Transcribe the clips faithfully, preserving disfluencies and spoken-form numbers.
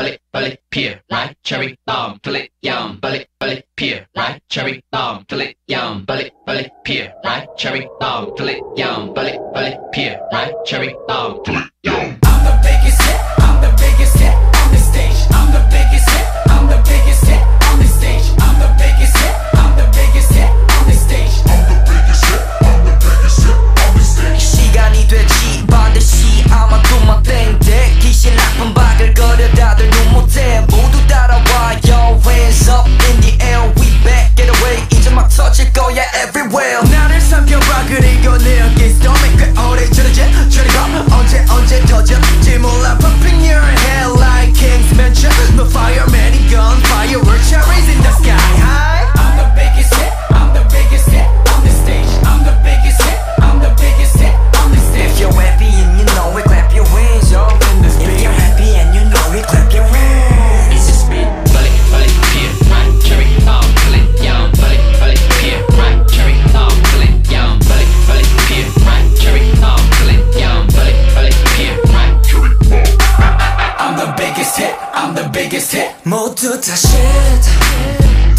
bullet, bullet, pier, right? Cherry bomb, bullet, yum, bullet, bullet, pier, right? Cherry bomb, bullet, yum, bullet, bullet, pier, right? Cherry bomb, bullet, yum, bullet, bullet, pier, right? Cherry bomb, bullet, yum. I'm the biggest hit, I'm the biggest hit on the stage. I'm the biggest hit, I'm the biggest hit on the stage. I'm the biggest hit, I'm the biggest hit on the stage. I'm the biggest hit, I'm the biggest hit on the stage. 시간이 되지 반드시 아마 또 막 땡땡 귀신 나쁜 박을 거려 다들 눈 못해 모두 따라와 yo hands up in the air we back get away 이제 막 터질 거야 everywhere 나를 삼켜봐 그리고 내 어깨 stomach 꽤 오래 저러지 Cherry bomb 언제 언제 터질지 몰라 popping your head like King's Mansion the fire many guns fireworks cherries in the sky high I'm the biggest hit I'm the biggest hit on the stage I'm the biggest hit I'm the biggest hit on the stage If you're happy and you know it clap your hands up in the stage If you're happy and you know it clap your hands It's just me bullet bullet pier right Cherry bomb bullet yum bullet bullet pier right Cherry bomb bullet yum bullet bullet pier right Cherry bomb bullet yum bullet bullet pier right Cherry bomb I'm the biggest hit I'm the biggest hit 모두 다 shit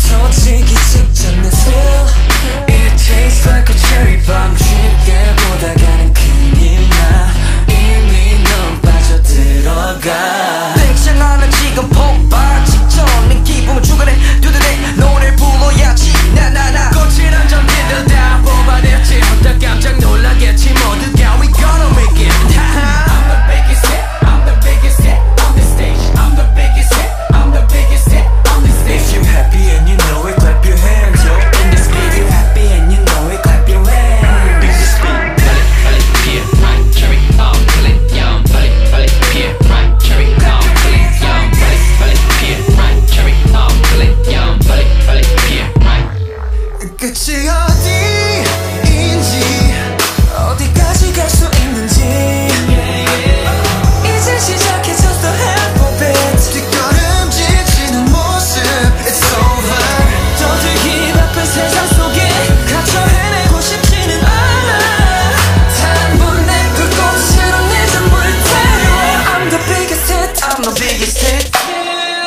터지기 직전 내 셀 It tastes like a cherry bomb 쉽게 보다 가는 큰일 나 이미 넌 빠져들어가 픽션 하나 지금 폭발 직전 내 기분은 주간에 두드레 노래 불러야지 나나나 꽃을 한점 들다 뽑아냈지 혼자 깜짝 놀라겠지 모두가 We gonna make it I'm the biggest hit I'm the biggest hit on the stage I'm the biggest hit I'm the biggest hit on the stage If you happy and you know it clap your hands yo in the sky If you happy and you know it clap your hands This is me bullet bullet pier right Cherry bomb bullet yum bullet bullet pier right Cherry bomb bullet yum bullet bullet pier right Cherry bomb bullet yum bullet bullet pier right 끝이 어디인지 어디까지 갈 수 있는지 이제 시작해졌어 half of it 뒷걸음질치는 모습 It's over 떠들기 바쁜 세상 속에 갇혀 해내고 싶지는 않아 단번에 그곳으로 내 전부를 데려와 I'm the biggest hit I'm the biggest hit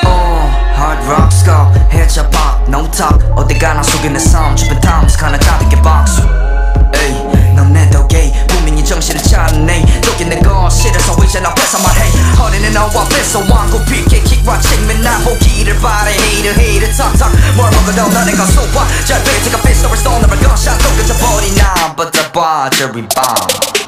Oh, hard rock skull hit your pop no talk 어디가나 속에 내 삶 주변 times 가나 가득히 박수 에이 넌 내 덕에 분명히 정신을 차리네 독이 내 건 싫어서 이제 나 뺏어말해 허리는 너와 뺏어 완고비게 킥과 책면 나 보기를 바래 Hater hater 탁탁 뭘 먹어도 나 내가 속과 잘 뱉어가 빗속을 쏘는 말 gunshot 또 끊쳐버린 나 But the battery bomb